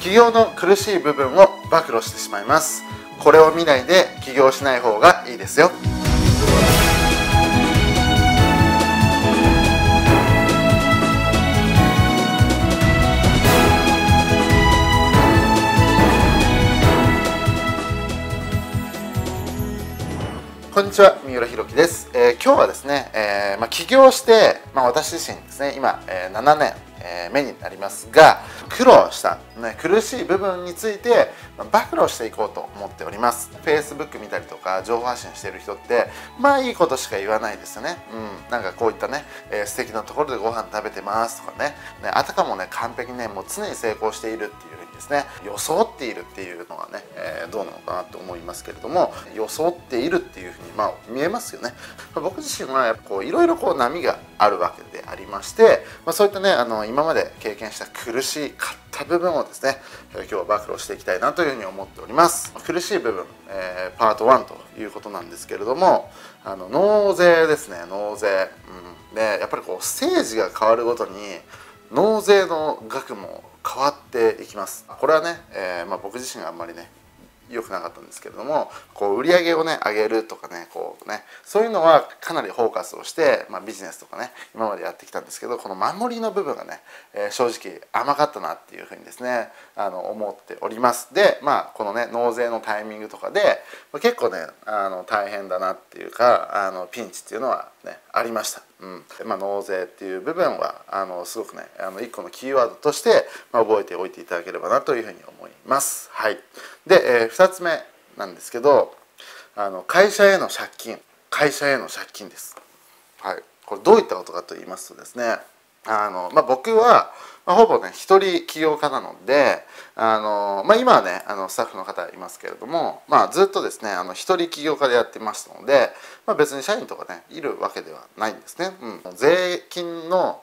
起業の苦しい部分を暴露してしまいます。これを見ないで起業しない方がいいですよ。こんにちは、三浦弘樹です。今日はですね、起業して、私自身ですね今、7年、目になりますが、苦労した、苦しい部分について、暴露していこうと思っております。 Facebook 見たりとか情報発信してる人っていいことしか言わないですよね。なんかこういったね、素敵なところでご飯食べてますとかね、あたかもね完璧にねもう常に成功しているっていう風にですね装っているっていうのはね、どうなのかなと思いますけれども、装っているっていう風に見えますよね。僕自身はやっぱこういろいろこう波があるわけでありまして、そういったね今まで経験した苦しかった部分をですね今日は暴露していきたいなというふうに思っております。苦しい部分、パート1ということなんですけれども、納税ですね。納税、でやっぱりこうステージが変わるごとに納税の額も変わっていきます。これはね、僕自身があんまりね良くなかったんですけれども、こう売り上げをね上げるとかね、そういうのはかなりフォーカスをして、ビジネスとかね今までやってきたんですけど、この守りの部分がね、正直甘かったなっていうふうにですね思っております。でこのね納税のタイミングとかで結構ね大変だなっていうかピンチっていうのはねありました。納税っていう部分はすごくね一個のキーワードとして、覚えておいていただければなというふうに思います。で、2つ目なんですけど、会社への借金、です。これどういったことかと言いますとですね、僕は、ほぼね一人起業家なので、今はねスタッフの方いますけれども、ずっとですね一人起業家でやってましたので、別に社員とかねいるわけではないんですね。税金の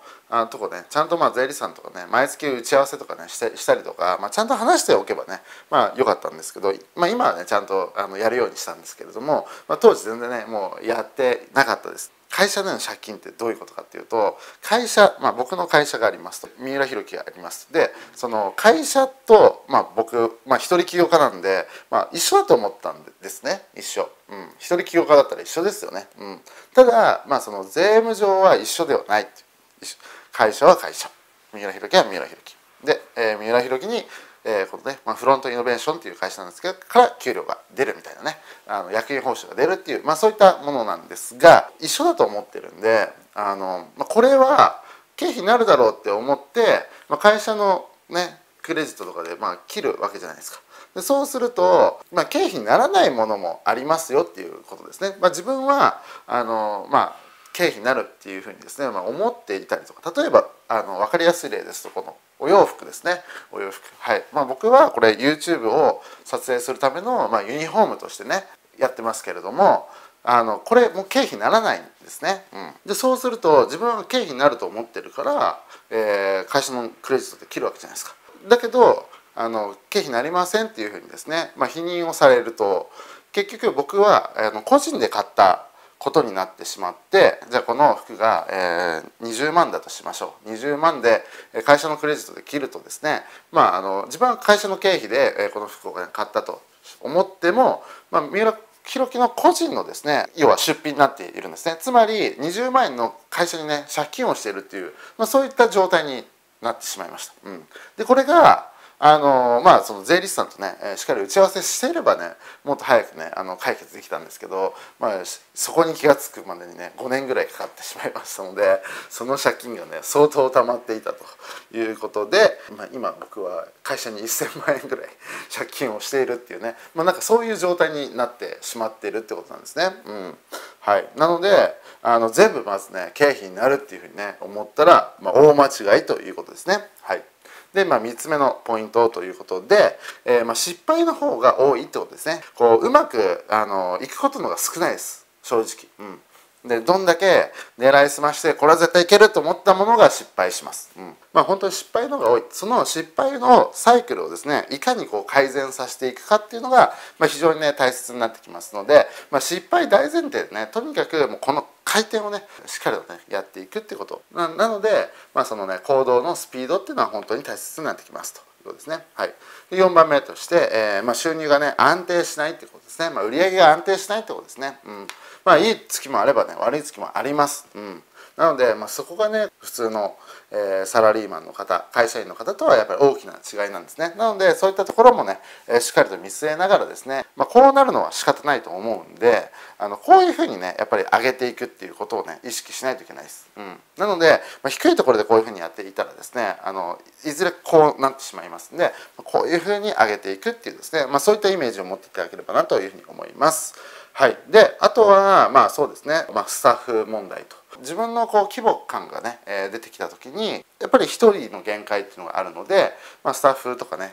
とこねちゃんと税理士さんとかね毎月打ち合わせとかねしたりとか、ちゃんと話しておけばねよかったんですけど、今はねちゃんとやるようにしたんですけれども、当時全然ねもうやってなかったです。会社での借金ってどういうことかっていうと、会社、僕の会社がありますと、三浦弘樹がありますで、その会社と、僕、一人起業家なんで、一緒だと思ったんですね。一緒、一人起業家だったら一緒ですよね。ただ、その税務上は一緒ではない。会社は会社、三浦弘樹は三浦弘樹で、三浦弘樹にこのねフロントイノベーションっていう会社なんですけどから給料が出るみたいなね役員報酬が出るっていう、そういったものなんですが、一緒だと思ってるんでこれは経費になるだろうって思って、会社のねクレジットとかで切るわけじゃないですか。でそうすると、経費にならないものもありますよっていうことですね。自分は経費になるっていうふうにですね、思っていたりとか、例えば分かりやすい例ですとこのお洋服ですね。お洋服、僕はこれ YouTube を撮影するための、ユニフォームとしてねやってますけれども、これもう経費にならないんですね。でそうすると自分は経費になると思ってるから、会社のクレジットで切るわけじゃないですか。だけど経費になりませんっていうふうにですね、否認をされると結局僕は個人で買ったことになってしまって、じゃあこの服が、20万だとしましょう。20万で会社のクレジットで切るとですね、自分は会社の経費で、この服を買ったと思っても、三浦弘樹の個人のですね要は出費になっているんですね。つまり20万円の会社にね借金をしているっていう、そういった状態になってしまいました。でこれがその税理士さんとねしっかり打ち合わせしていればねもっと早くね解決できたんですけど、そこに気が付くまでにね5年ぐらいかかってしまいましたので、その借金がね相当溜まっていたということで、今僕は会社に 1,000 万円ぐらい借金をしているっていうね、なんかそういう状態になってしまっているってことなんですね。なので全部まずね経費になるっていうふうにね思ったら、大間違いということですね。で3つ目のポイントということで、失敗の方が多いってことですね。うまくいくことのが少ないです、正直。でどんだけ狙いすましてこれは絶対いけると思ったものが失敗します。本当に失敗の方が多い。その失敗のサイクルをですねいかに改善させていくかっていうのが、非常にね大切になってきますので、失敗大前提でねとにかくもうこの回転をねしっかりとねやっていくってことなので、そのね行動のスピードっていうのは本当に大切になってきますと。ことですね。はい、で4番目として、収入がね安定しないってことですね。売り上げが安定しないってことですね。いい月もあればね悪い月もあります。なので、そこがね普通の、サラリーマンの方会社員の方とはやっぱり大きな違いなんですね。なのでそういったところもね、しっかりと見据えながらですね、こうなるのは仕方ないと思うんでこういうふうにねやっぱり上げていくっていうことをね意識しないといけないです。なので、低いところでこういうふうにやっていたらですねいずれこうなってしまいますんでこういうふうに上げていくっていうですね、そういったイメージを持っていただければなというふうに思います。はい、であとはそうですね、スタッフ問題と自分の規模感がね、出てきた時にやっぱり一人の限界っていうのがあるので、スタッフとかね、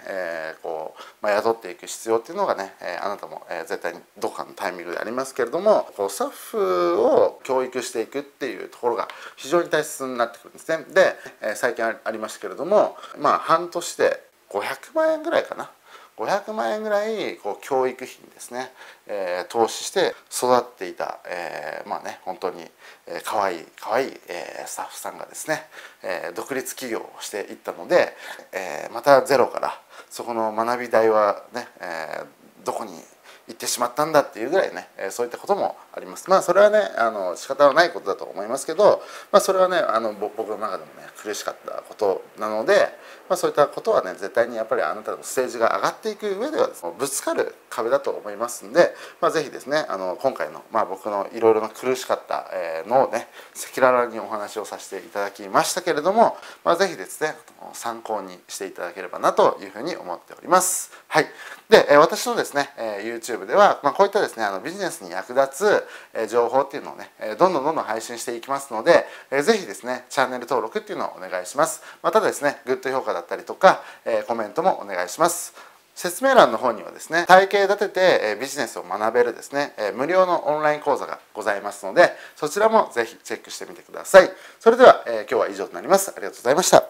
雇っていく必要っていうのがね、あなたも絶対にどこかのタイミングでありますけれどもスタッフを教育していくっていうところが非常に大切になってくるんですね。で、最近ありましたけれども、半年で500万円ぐらいかな。500万円ぐらい教育費にですね、投資して育っていた、本当にかわいい、スタッフさんがですね、独立起業をしていったので、またゼロからそこの学び代はね、どこに行ってしまったんだっていうぐらいね、そういったこともあります。それはね仕方はないことだと思いますけど、それはね僕の中でもね苦しかったことなので、そういったことはね絶対にやっぱりあなたのステージが上がっていく上ではですね、ぶつかる壁だと思いますんで、是非ですね今回の、僕のいろいろな苦しかったのをね赤裸々にお話をさせていただきましたけれども、是非ですね参考にしていただければなというふうに思っております。はい、で私のですね YouTube では、こういったですねビジネスに役立つ情報っていうのをねどんどん配信していきますので、ぜひですねチャンネル登録っていうのをお願いします。またですねグッド評価だったりとかコメントもお願いします。説明欄の方にはですね体系立ててビジネスを学べるですね無料のオンライン講座がございますので、そちらもぜひチェックしてみてください。それでは今日は以上となります。ありがとうございました。